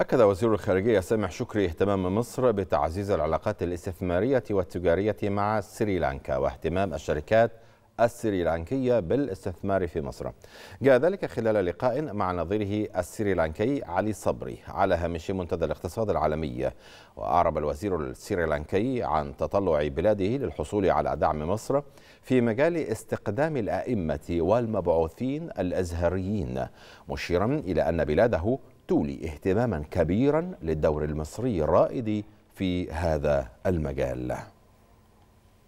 أكد وزير الخارجية سامح شكري اهتمام مصر بتعزيز العلاقات الاستثمارية والتجارية مع سريلانكا واهتمام الشركات السريلانكية بالاستثمار في مصر. جاء ذلك خلال لقاء مع نظيره السريلانكي علي صبري على هامش منتدى الاقتصاد العالمي، وأعرب الوزير السريلانكي عن تطلع بلاده للحصول على دعم مصر في مجال استقدام الأئمة والمبعوثين الأزهريين، مشيرا إلى أن بلاده تولي اهتماما كبيرا للدور المصري الرائد في هذا المجال.